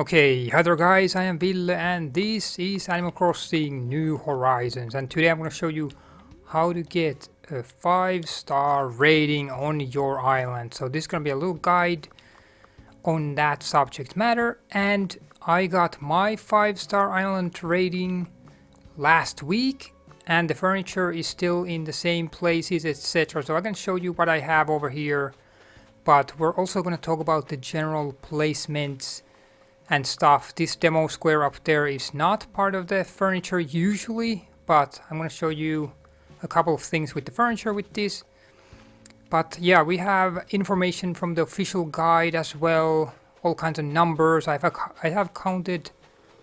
Okay, hi there guys, I am Bill and this is Animal Crossing New Horizons, and today I'm going to show you how to get a 5-star rating on your island. So this is going to be a little guide on that subject matter, and I got my 5-star island rating last week and the furniture is still in the same places, etc. So I can show you what I have over here, but we're also going to talk about the general placements and stuff. This demo square up there is not part of the furniture usually, but I'm going to show you a couple of things with the furniture with this. But yeah, we have information from the official guide as well, all kinds of numbers. I have counted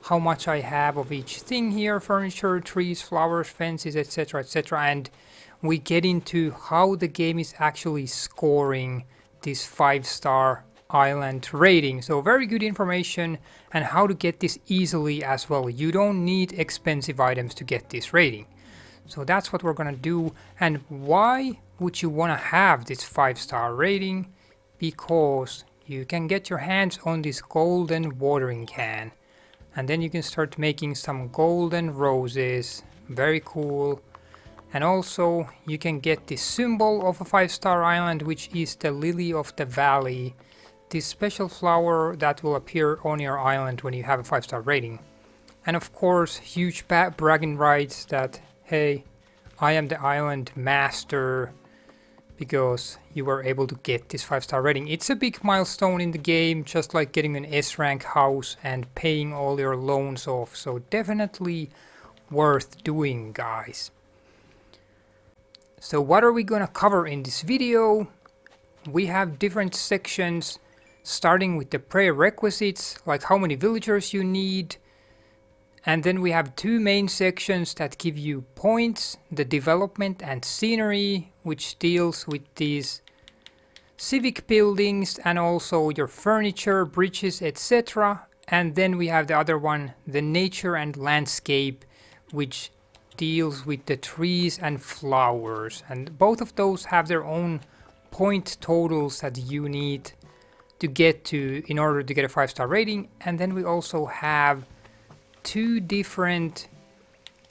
how much I have of each thing here: furniture, trees, flowers, fences, etc, etc. And we get into how the game is actually scoring this 5-star island rating. So very good information, and how to get this easily as well. You don't need expensive items to get this rating. So that's what we're gonna do. And why would you wanna have this 5-star rating? Because you can get your hands on this golden watering can, and then you can start making some golden roses. Very cool. And also you can get this symbol of a 5-star island, which is the lily of the valley, this special flower that will appear on your island when you have a 5-star rating. And of course, huge bragging rights that, hey, I am the island master, because you were able to get this 5-star rating. It's a big milestone in the game, just like getting an S-rank house and paying all your loans off. So definitely worth doing, guys. So what are we gonna cover in this video? We have different sections, starting with the prerequisites, like how many villagers you need. And then we have two main sections that give you points: the development and scenery, which deals with these civic buildings and also your furniture, bridges, etc. And then we have the other one, the nature and landscape, which deals with the trees and flowers. And both of those have their own point totals that you need to get to in order to get a 5-star rating. And then we also have two different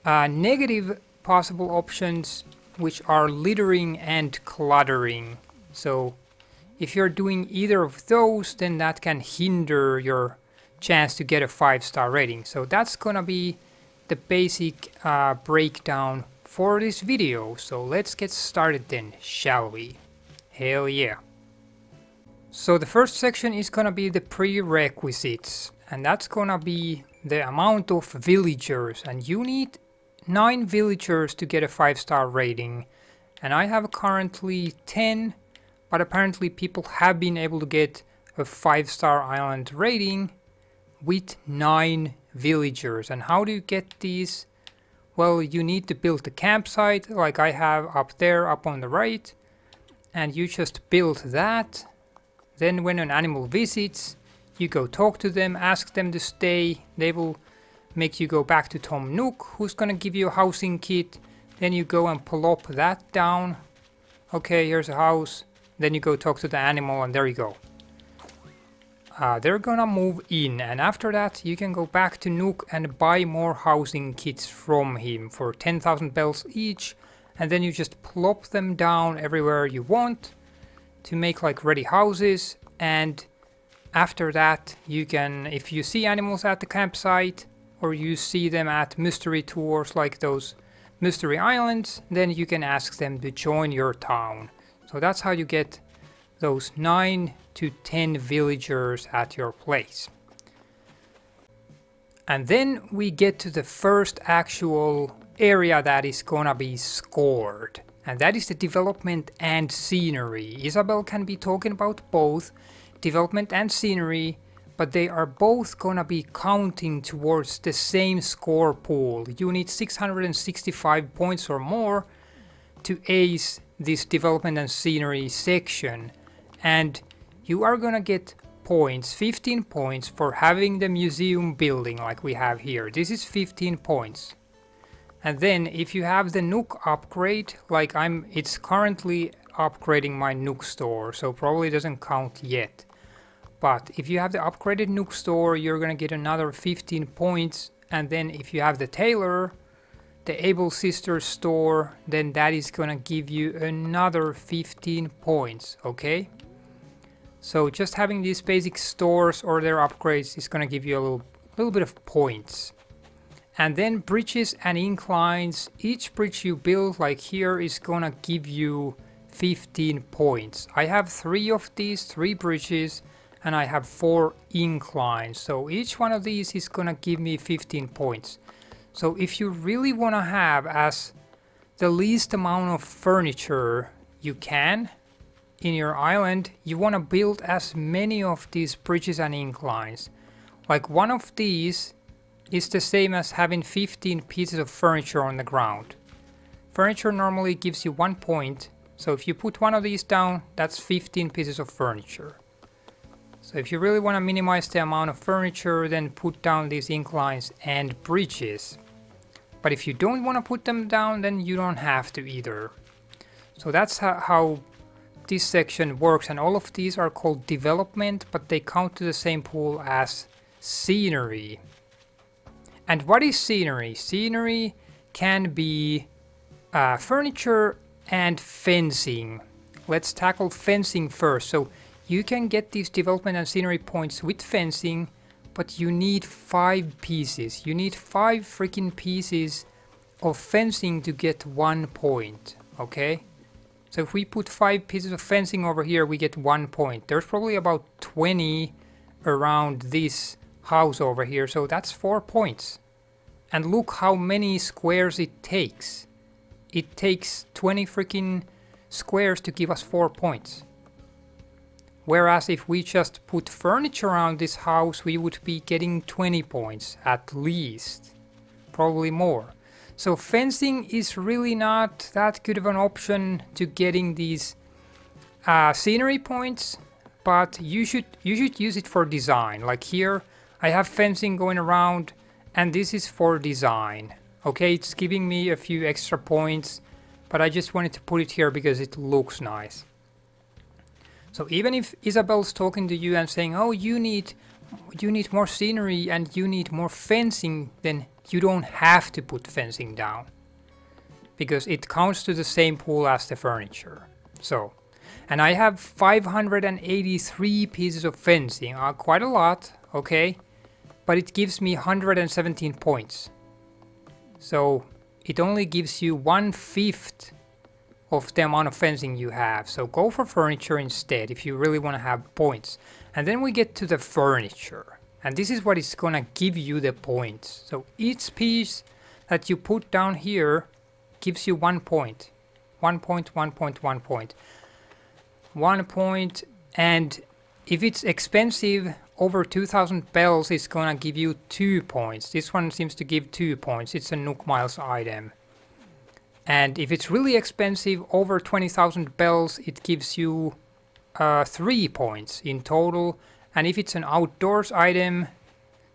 negative possible options, which are littering and cluttering. So if you're doing either of those, then that can hinder your chance to get a 5-star rating. So that's gonna be the basic breakdown for this video. So let's get started then, shall we? Hell yeah. So the first section is gonna be the prerequisites, and that's gonna be the amount of villagers, and you need 9 villagers to get a 5-star rating. And I have currently 10, but apparently people have been able to get a 5-star island rating with 9 villagers. And how do you get these? Well, you need to build the campsite like I have up there up on the right, and you just build that. Then when an animal visits, you go talk to them, ask them to stay. They will make you go back to Tom Nook, who's gonna give you a housing kit. Then you go and plop that down. Okay, here's a house. Then you go talk to the animal, and there you go. They're gonna move in, and after that you can go back to Nook and buy more housing kits from him for 10,000 bells each. And then you just plop them down everywhere you want to make like ready houses. And after that, you can, if you see animals at the campsite, or you see them at mystery tours like those mystery islands, then you can ask them to join your town. So that's how you get those 9 to 10 villagers at your place. And then we get to the first actual area that is gonna be scored, and that is the development and scenery. Isabelle can be talking about both development and scenery, but they are both gonna be counting towards the same score pool. You need 665 points or more to ace this development and scenery section, and you are gonna get points, 15 points for having the museum building like we have here. This is 15 points. And then if you have the Nook upgrade, like it's currently upgrading my Nook store, so probably doesn't count yet. But if you have the upgraded Nook store, you're gonna get another 15 points. And then if you have the tailor, the Able Sisters store, then that is gonna give you another 15 points, okay? So just having these basic stores or their upgrades is gonna give you a little bit of points. And then bridges and inclines, each bridge you build, like here, is gonna give you 15 points. I have three of these, three bridges, and I have four inclines. So each one of these is gonna give me 15 points. So if you really wanna have as the least amount of furniture you can in your island, you wanna build as many of these bridges and inclines. Like one of these, it's the same as having 15 pieces of furniture on the ground. Furniture normally gives you 1 point, so if you put one of these down, that's 15 pieces of furniture. So if you really want to minimize the amount of furniture, then put down these inclines and bridges. But if you don't want to put them down, then you don't have to either. So that's how this section works, and all of these are called development, but they count to the same pool as scenery. And what is scenery? Scenery can be furniture and fencing. Let's tackle fencing first. So you can get these development and scenery points with fencing, but you need 5 pieces. You need 5 freaking pieces of fencing to get 1 point, okay? So if we put 5 pieces of fencing over here, we get 1 point. There's probably about 20 around this house over here, so that's 4 points. And look how many squares it takes. It takes 20 freaking squares to give us 4 points. Whereas if we just put furniture around this house, we would be getting 20 points at least, probably more. So fencing is really not that good of an option to getting these scenery points, but you should use it for design. Like here, I have fencing going around, and this is for design. Okay, it's giving me a few extra points, but I just wanted to put it here because it looks nice. So even if Isabelle's talking to you and saying, oh, you need more scenery and you need more fencing, then you don't have to put fencing down, because it counts to the same pool as the furniture. So, and I have 583 pieces of fencing, quite a lot, okay? But it gives me 117 points. So it only gives you 1/5 of the amount of fencing you have, so go for furniture instead if you really want to have points. And then we get to the furniture, and this is what is gonna give you the points. So each piece that you put down here gives you 1 point, 1 point, 1 point, 1 point, 1 point. And if it's expensive, over 2,000 bells is gonna give you 2 points. This one seems to give 2 points. It's a Nook Miles item. And if it's really expensive, over 20,000 bells, it gives you 3 points in total. And if it's an outdoors item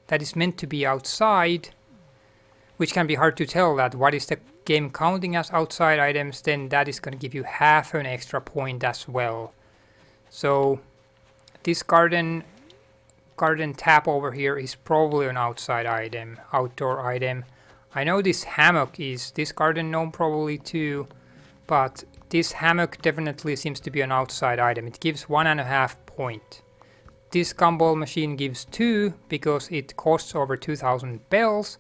that is meant to be outside, which can be hard to tell that what is the game counting as outside items, then that is going to give you half an extra point as well. So this garden tap over here is probably an outside item, outdoor item. I know this hammock is, this garden gnome probably too, but this hammock definitely seems to be an outside item. It gives 1.5 point. This gumball machine gives 2 because it costs over 2,000 bells.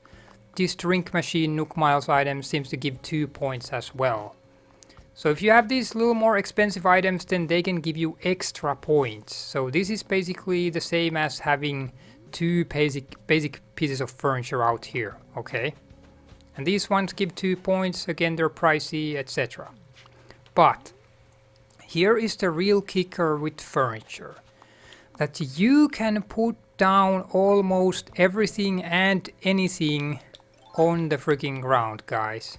This drink machine Nook Miles item seems to give 2 points as well. So if you have these little more expensive items, then they can give you extra points. So this is basically the same as having 2 basic pieces of furniture out here, okay? And these ones give 2 points, again they're pricey, etc. But here is the real kicker with furniture, that you can put down almost everything and anything on the freaking ground, guys.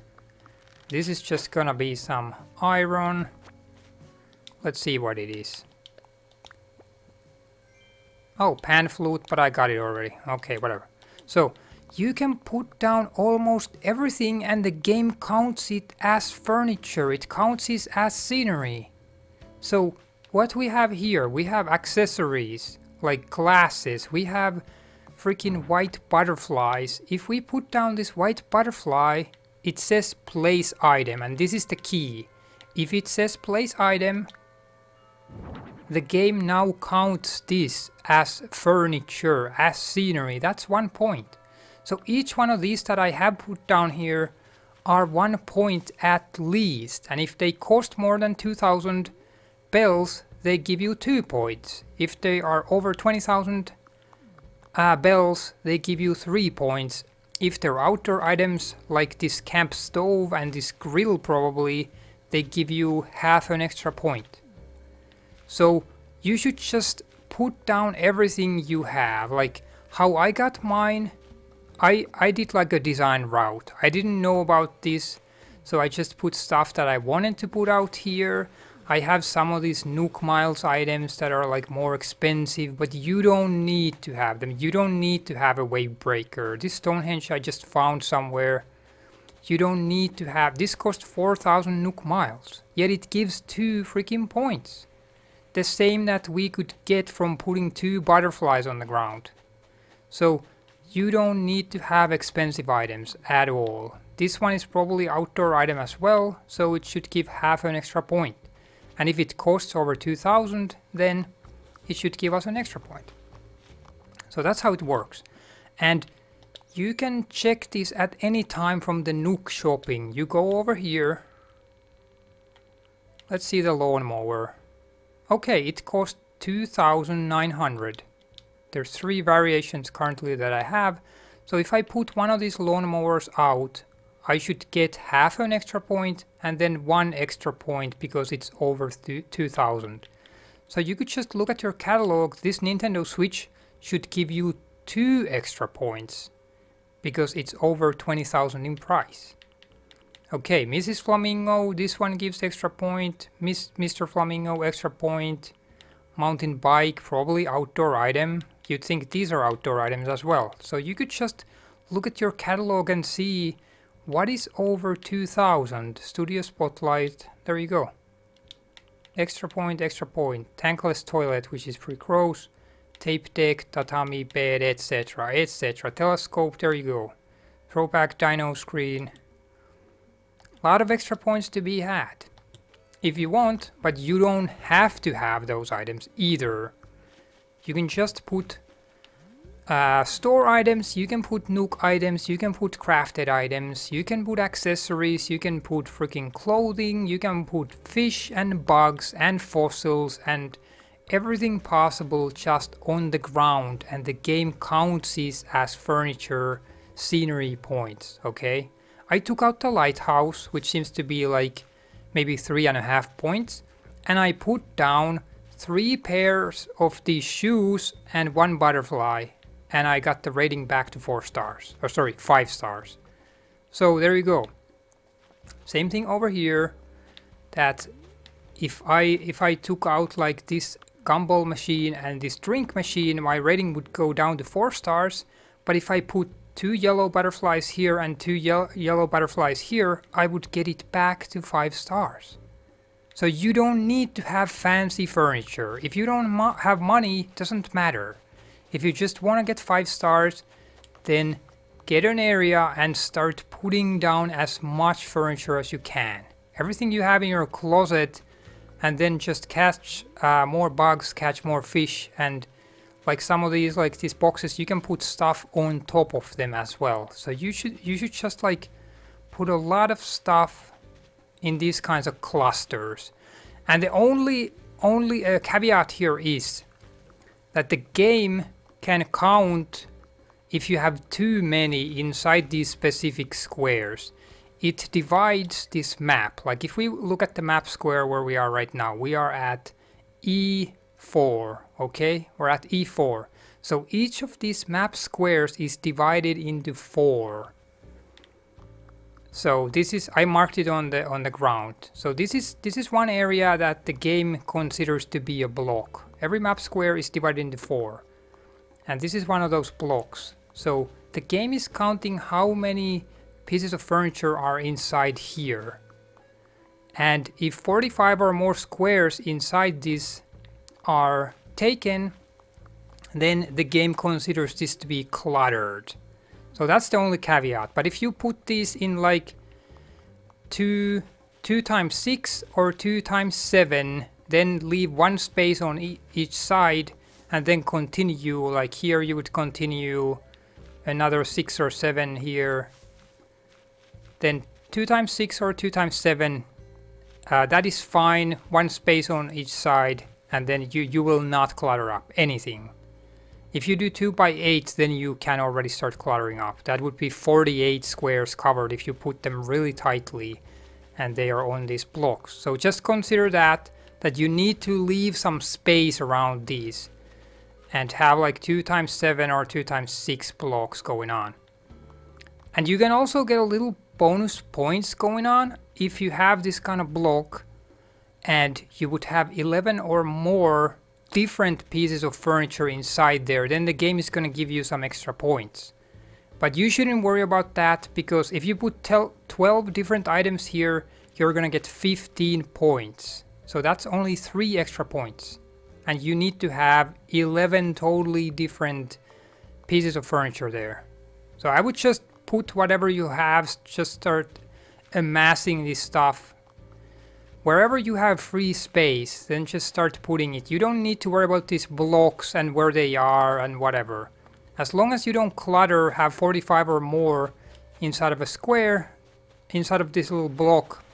This is just gonna be some iron. Let's see what it is. Oh, pan flute, but I got it already. Okay, whatever. So you can put down almost everything, and the game counts it as furniture, it counts it as scenery. So what we have here, we have accessories, like glasses. We have freaking white butterflies. If we put down this white butterfly, it says place item, and this is the key. If it says place item, the game now counts this as furniture, as scenery. That's 1 point. So each one of these that I have put down here are 1 point at least, and if they cost more than 2,000 bells, they give you 2 points. If they are over 20,000 bells, they give you 3 points. If they're outdoor items, like this camp stove and this grill probably, they give you half an extra point. So you should just put down everything you have. Like how I got mine, I did like a design route. I didn't know about this, so I just put stuff that I wanted to put out here. I have some of these Nook Miles items that are like more expensive, but you don't need to have them. You don't need to have a wave breaker. This Stonehenge I just found somewhere. You don't need to have this. Cost 4,000 Nook Miles, yet it gives 2 freaking points. The same that we could get from putting 2 butterflies on the ground. So you don't need to have expensive items at all. This one is probably outdoor item as well, so it should give half an extra point. And if it costs over 2,000, then it should give us an extra point. So that's how it works. And you can check this at any time from the Nook shopping. You go over here. Let's see the lawnmower. Okay, it costs 2,900. There's 3 variations currently that I have. So if I put one of these lawnmowers out, I should get half an extra point and then 1 extra point because it's over 2,000. So you could just look at your catalog. This Nintendo Switch should give you 2 extra points because it's over 20,000 in price. Okay, Mrs. Flamingo, this one gives extra point. Mr. Flamingo, extra point. Mountain bike, probably outdoor item. You'd think these are outdoor items as well. So you could just look at your catalog and see what is over 2,000. Studio Spotlight, there you go. Extra point, extra point. Tankless toilet, which is pretty gross. Tape deck, tatami bed, etc, etc. Telescope, there you go. Throwback dino screen. A lot of extra points to be had if you want, but you don't have to have those items either. You can just put store items, you can put Nook items, you can put crafted items, you can put accessories, you can put freaking clothing, you can put fish and bugs and fossils and everything possible just on the ground, and the game counts these as furniture, scenery points, okay? I took out the lighthouse, which seems to be like maybe 3.5 points, and I put down 3 pairs of these shoes and 1 butterfly, and I got the rating back to 4 stars, or sorry, 5 stars. So there you go. Same thing over here, that if I took out like this gumball machine and this drink machine, my rating would go down to 4 stars, but if I put 2 yellow butterflies here and 2 yellow butterflies here, I would get it back to 5 stars. So you don't need to have fancy furniture. If you don't have money, it doesn't matter. If you just want to get 5 stars, then get an area and start putting down as much furniture as you can. Everything you have in your closet, and then just catch more bugs, catch more fish, and like some of these, like these boxes, you can put stuff on top of them as well. So you should just like put a lot of stuff in these kinds of clusters. And the only caveat here is that the game can count if you have too many inside these specific squares. It divides this map. Like if we look at the map square where we are right now, we are at E4, okay? We're at E4. So each of these map squares is divided into 4. So this is, I marked it on the ground. So this is one area that the game considers to be a block. Every map square is divided into 4. And this is one of those blocks. So the game is counting how many pieces of furniture are inside here. And if 45 or more squares inside this are taken, then the game considers this to be cluttered. So that's the only caveat. But if you put these in like 2x6 or 2x7, then leave one space on each side and then continue. Like here you would continue another 6 or 7 here. Then 2x6 or 2x7, that is fine, one space on each side, and then you will not clutter up anything. If you do 2x8, then you can already start cluttering up. That would be 48 squares covered if you put them really tightly and they are on these blocks. So just consider that you need to leave some space around these and have like 2x7 or 2x6 blocks going on. And you can also get a little bonus points going on if you have this kind of block and you would have 11 or more different pieces of furniture inside there, then the game is going to give you some extra points. But you shouldn't worry about that, because if you put 12 different items here, you're going to get 15 points. So that's only 3 extra points. And you need to have 11 totally different pieces of furniture there. So I would just put whatever you have, just start amassing this stuff. Wherever you have free space, then just start putting it. You don't need to worry about these blocks and where they are and whatever. As long as you don't clutter, have 45 or more inside of a square, inside of this little block,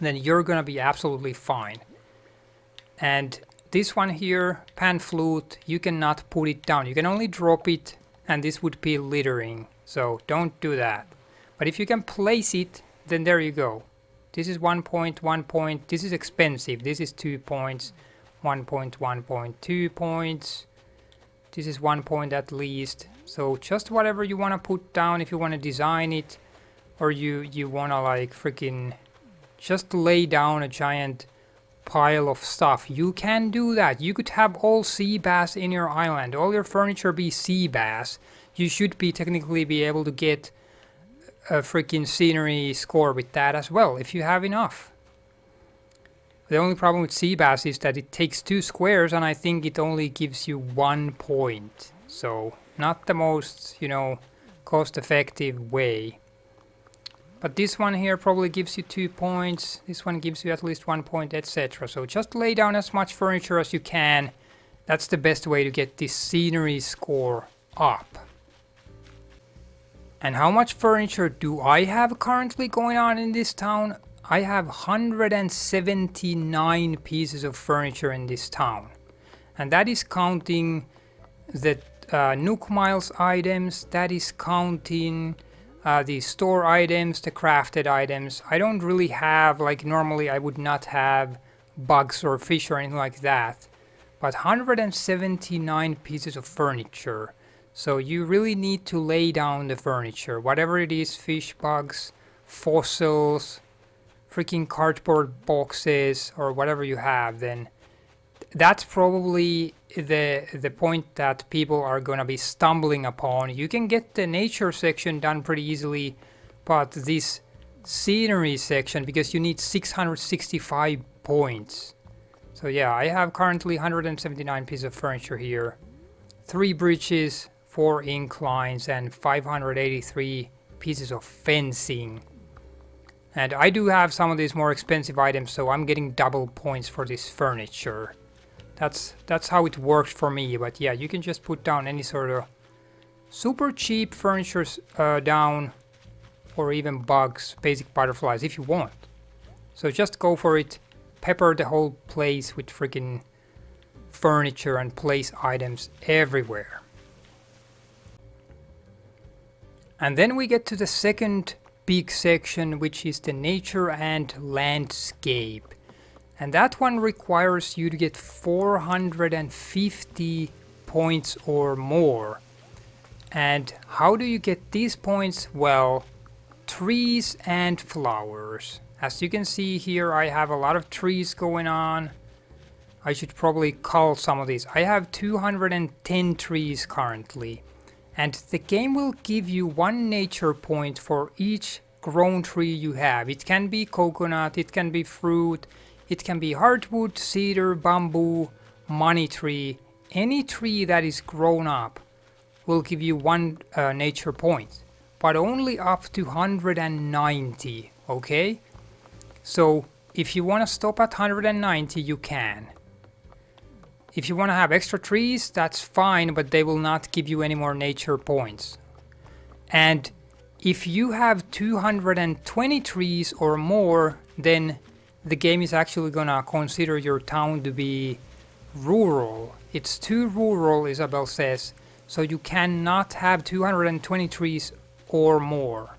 then you're gonna be absolutely fine. And this one here, pan flute, you cannot put it down. You can only drop it, and this would be littering. So don't do that. But if you can place it, then there you go. This is 1 point, 1 point. This is expensive. This is 2 points, 1 point, 1 point, 2 points. This is 1 point at least. So just whatever you want to put down, if you want to design it, or you want to like freaking just lay down a giant pile of stuff, you can do that. You could have all sea bass in your island, all your furniture be sea bass. You should be technically be able to get a freaking scenery score with that as well, if you have enough. The only problem with sea bass is that it takes 2 squares, and I think it only gives you 1 point. So not the most, you know, cost effective way. But this one here probably gives you 2 points, this one gives you at least 1 point, etc. So just lay down as much furniture as you can. That's the best way to get this scenery score up. And how much furniture do I have currently going on in this town? I have 179 pieces of furniture in this town. And that is counting the Nook Miles items, that is counting the store items, the crafted items. I don't really have, like normally I would not have bugs or fish or anything like that. But 179 pieces of furniture. So you really need to lay down the furniture, whatever it is, fish, bugs, fossils, freaking cardboard boxes, or whatever you have. Then that's probably the point that people are gonna be stumbling upon. You can get the nature section done pretty easily, but this scenery section, because you need 665 points. So yeah, I have currently 179 pieces of furniture here. 3 bridges, 4 inclines, and 583 pieces of fencing. And I do have some of these more expensive items, so I'm getting double points for this furniture. That's how it works for me. But yeah, you can just put down any sort of super cheap furniture down, or even bugs, basic butterflies if you want. So just go for it. Pepper the whole place with freaking furniture and place items everywhere. And then we get to the second big section, which is the nature and landscape. And that one requires you to get 450 points or more. And how do you get these points? Well, trees and flowers. As you can see here, I have a lot of trees going on. I should probably cull some of these. I have 210 trees currently. And the game will give you 1 nature point for each grown tree you have. It can be coconut, it can be fruit, it can be hardwood, cedar, bamboo, money tree, Any tree that is grown up will give you 1 nature point, but only up to 190, okay? So if you want to stop at 190, you can. If you want to have extra trees, that's fine, but they will not give you any more nature points. And if you have 220 trees or more, then the game is actually gonna consider your town to be rural. It's too rural, Isabelle says, so you cannot have 220 trees or more.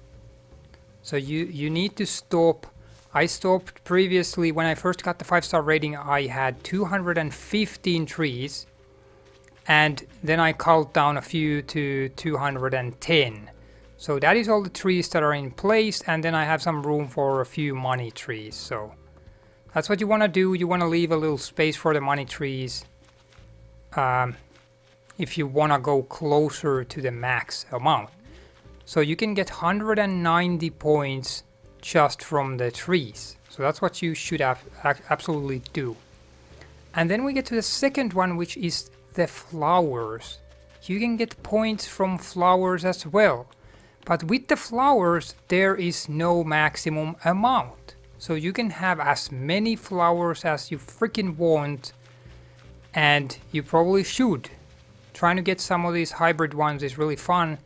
So you need to stop. I stopped previously. When I first got the 5-star rating, I had 215 trees, and then I culled down a few to 210. So that is all the trees that are in place, and then I have some room for a few money trees. So that's what you want to do. You want to leave a little space for the money trees if you want to go closer to the max amount. So you can get 190 points just from the trees. So that's what you should absolutely do. And then we get to the second one, which is the flowers. You can get points from flowers as well. But with the flowers, there is no maximum amount. So you can have as many flowers as you freaking want. And you probably should. Trying to get some of these hybrid ones is really fun.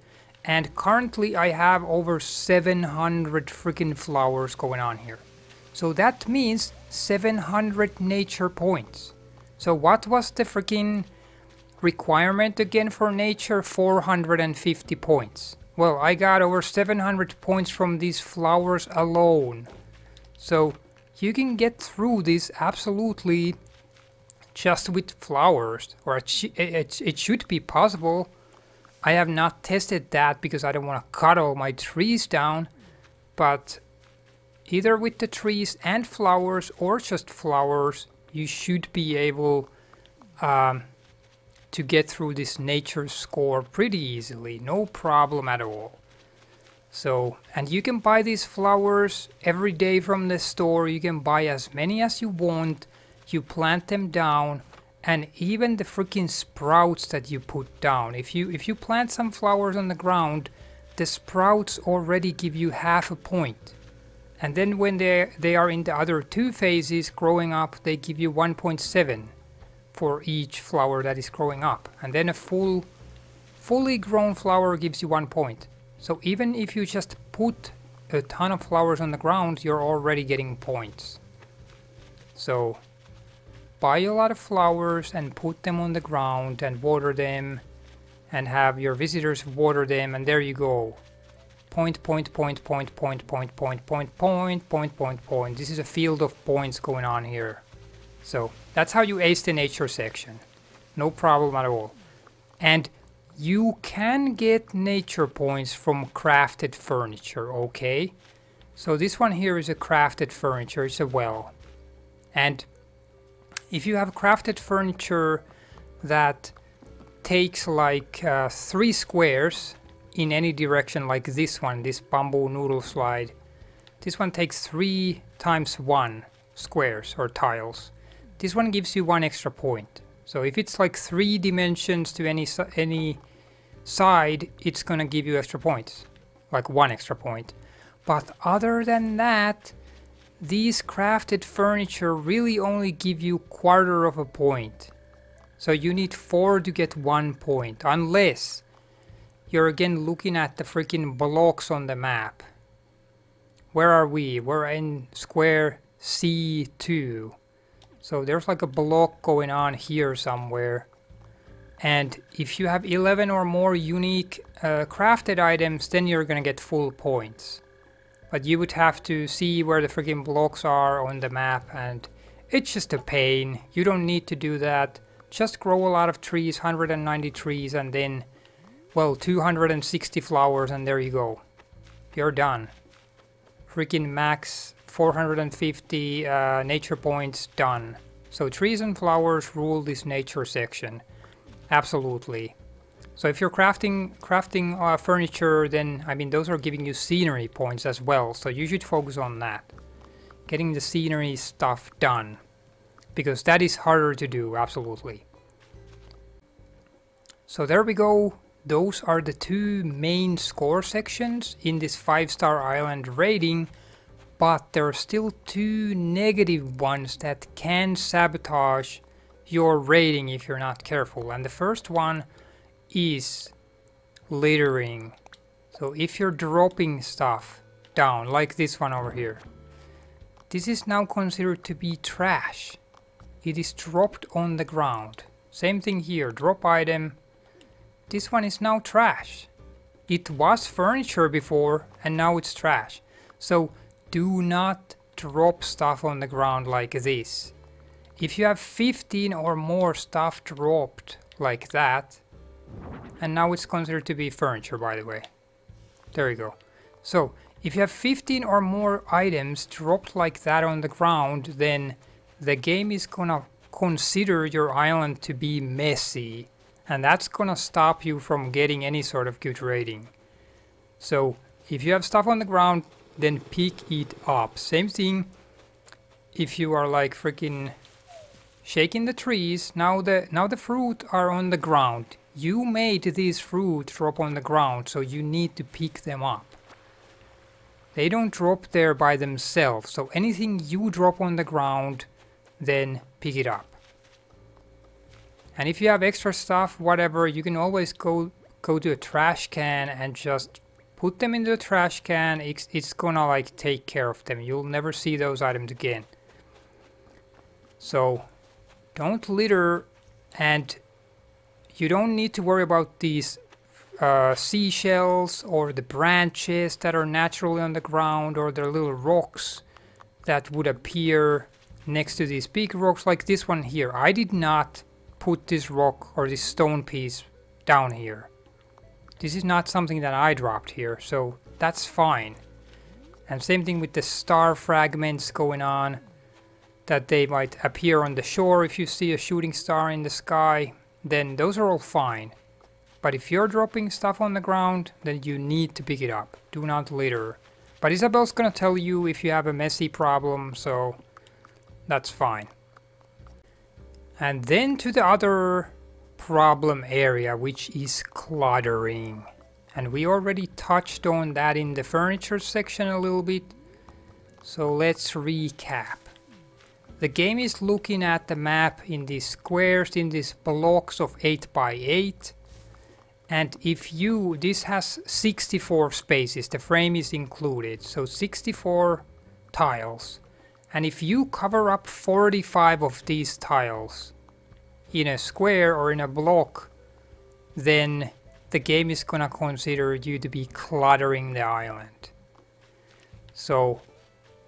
And currently I have over 700 freaking flowers going on here. So that means 700 nature points. So what was the freaking requirement again for nature? 450 points. Well, I got over 700 points from these flowers alone. So you can get through this absolutely just with flowers. Or it should be possible. I have not tested that because I don't want to cut all my trees down. But either with the trees and flowers or just flowers, you should be able to get through this nature score pretty easily, no problem at all. So, and you can buy these flowers every day from the store. You can buy as many as you want. You plant them down, and even the freaking sprouts that you put down. If you plant some flowers on the ground, the sprouts already give you half a point. And then when they are in the other two phases growing up, they give you 1.7. for each flower that is growing up, and then a fully grown flower gives you 1 point. So even if you just put a ton of flowers on the ground, you're already getting points. So buy a lot of flowers and put them on the ground and water them and have your visitors water them, and there you go. Point. This is a field of points going on here. So that's how you ace the nature section. No problem at all. And you can get nature points from crafted furniture, okay? So this one here is a crafted furniture, it's a well. And if you have crafted furniture that takes like 3 squares in any direction, like this one, this bamboo noodle slide, this one takes 3 times 1 squares or tiles. This one gives you 1 extra point. So if it's like 3 dimensions to any side, it's gonna give you extra points, like 1 extra point. But other than that, these crafted furniture really only give you 1/4 of a point. So you need 4 to get 1 point, unless you're again looking at the freaking blocks on the map. Where are we? We're in square C2. So there's like a block going on here somewhere. And if you have 11 or more unique crafted items, then you're gonna get full points. But you would have to see where the freaking blocks are on the map, and it's just a pain. You don't need to do that. Just grow a lot of trees, 190 trees, and then, well, 260 flowers, and there you go. You're done. Freaking max 450 nature points, done. So trees and flowers rule this nature section, absolutely. So if you're crafting furniture, then I mean those are giving you scenery points as well. So you should focus on that, getting the scenery stuff done, because that is harder to do, absolutely. So there we go. Those are the two main score sections in this 5-star island rating, but there are still two negative ones that can sabotage your rating if you're not careful. And the first one is littering. So if you're dropping stuff down, like this one over here, this is now considered to be trash. It is dropped on the ground. Same thing here, drop item. This one is now trash. It was furniture before and now it's trash. So do not drop stuff on the ground like this. If you have 15 or more stuff dropped like that, and now it's considered to be furniture, by the way. There you go. So if you have 15 or more items dropped like that on the ground, then the game is gonna consider your island to be messy. And that's gonna stop you from getting any sort of good rating. So if you have stuff on the ground, then pick it up. Same thing if you are like freaking shaking the trees. Now the fruit are on the ground. You made these fruit drop on the ground, so you need to pick them up. They don't drop there by themselves, so anything you drop on the ground, then pick it up. And if you have extra stuff, whatever, you can always go to a trash can and just put them into the trash can. It's gonna like take care of them. You'll never see those items again. So don't litter, and you don't need to worry about these seashells or the branches that are naturally on the ground, or the little rocks that would appear next to these big rocks like this one here. I did not put this rock or this stone piece down here. This is not something that I dropped here, so that's fine. And same thing with the star fragments going on, that they might appear on the shore if you see a shooting star in the sky. Then those are all fine. But if you're dropping stuff on the ground, then you need to pick it up. Do not litter. But Isabelle's gonna tell you if you have a messy problem, so that's fine. And then to the other problem area, which is cluttering. And we already touched on that in the furniture section a little bit. So let's recap. The game is looking at the map in these squares, in these blocks of 8x8. And if you, this has 64 spaces, the frame is included, so 64 tiles. And if you cover up 45 of these tiles in a square or in a block, then the game is gonna consider you to be cluttering the island. So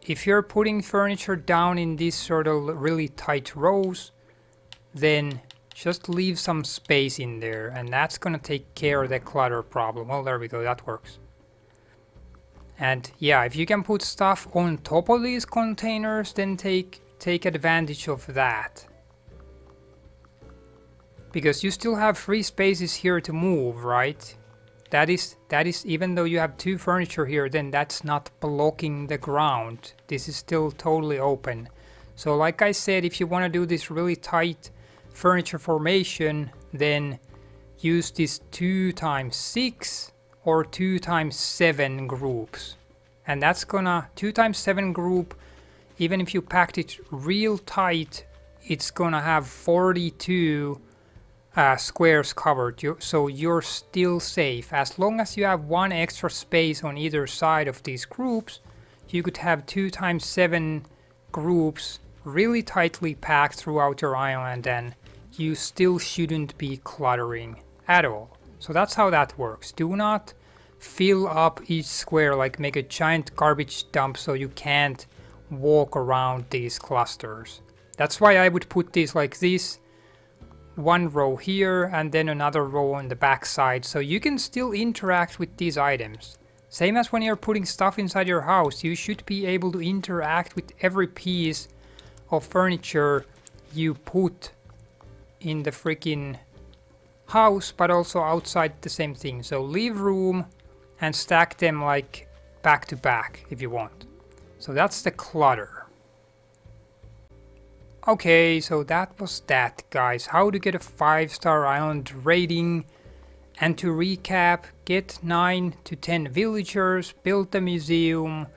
if you're putting furniture down in these sort of really tight rows, then just leave some space in there, and that's gonna take care of the clutter problem. Well, there we go, that works. And yeah, if you can put stuff on top of these containers, then take advantage of that. Because you still have free spaces here to move, right? That is, even though you have two furniture here, then that's not blocking the ground. This is still totally open. So like I said, if you want to do this really tight furniture formation, then use this 2x6 or 2x7 groups. And that's gonna, 2x7 group, even if you packed it real tight, it's gonna have 42 squares covered, so you're still safe. As long as you have one extra space on either side of these groups, you could have 2x7 groups really tightly packed throughout your island, and you still shouldn't be cluttering at all. So that's how that works. Do not fill up each square, like make a giant garbage dump so you can't walk around these clusters. That's why I would put these like this. One row here and then another row on the back side, so you can still interact with these items. Same as when you're putting stuff inside your house, you should be able to interact with every piece of furniture you put in the freaking house, but also outside the same thing. So leave room and stack them like back to back if you want. So that's the clutter. Okay, so that was that, guys. How to get a 5-star island rating And to recap, get 9 to 10 villagers, build the museum,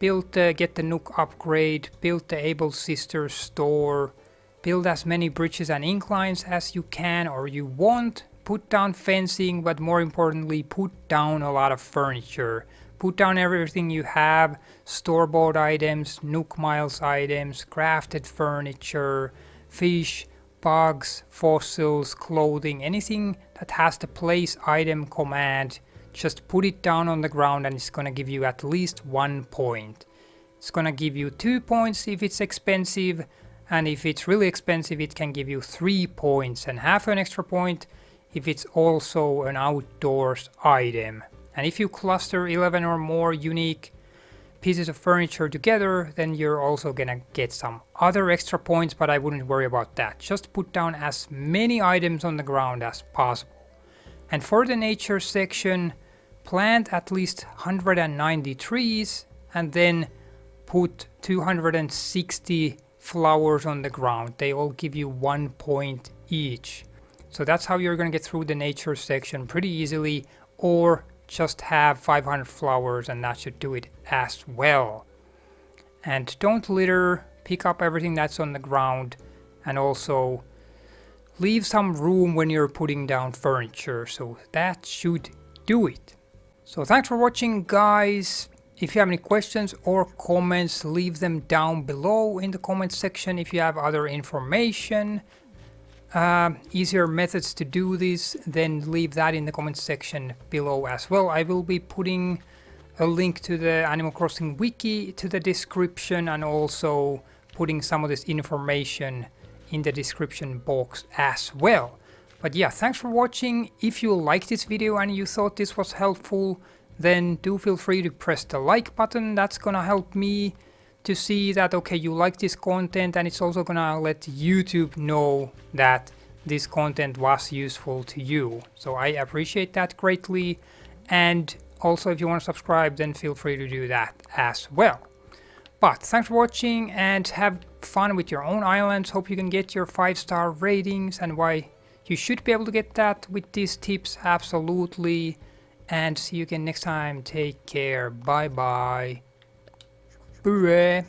get the Nook upgrade, build the Able Sisters store, build as many bridges and inclines as you can or you want, put down fencing, but more importantly, put down a lot of furniture. Put down everything you have, store-bought items, Nook Miles items, crafted furniture, fish, bugs, fossils, clothing, anything that has the place item command. Just put it down on the ground and it's gonna give you at least 1 point. It's gonna give you 2 points if it's expensive, and if it's really expensive it can give you 3 points and half an extra point if it's also an outdoors item. And if you cluster 11 or more unique pieces of furniture together, then you're also gonna get some other extra points, but I wouldn't worry about that. Just put down as many items on the ground as possible. And for the nature section, plant at least 190 trees and then put 260 flowers on the ground. They all give you 1 point each. So that's how you're gonna get through the nature section pretty easily, or just have 500 flowers and that should do it as well. And don't litter, pick up everything that's on the ground, and also leave some room when you're putting down furniture. So that should do it. So thanks for watching, guys. If you have any questions or comments, leave them down below in the comment section. If you have other information, easier methods to do this, then leave that in the comment section below as well. I will be putting a link to the Animal Crossing wiki to the description, and also putting some of this information in the description box as well. But yeah, thanks for watching. If you liked this video and you thought this was helpful, then do feel free to press the like button. That's gonna help me to see that, okay, you like this content, and it's also gonna let YouTube know that this content was useful to you. So I appreciate that greatly. And also, if you want to subscribe, then feel free to do that as well. But thanks for watching and have fun with your own islands. Hope you can get your 5-star ratings, and why you should be able to get that with these tips, absolutely. And see you again next time. Take care. Bye bye. Hooray.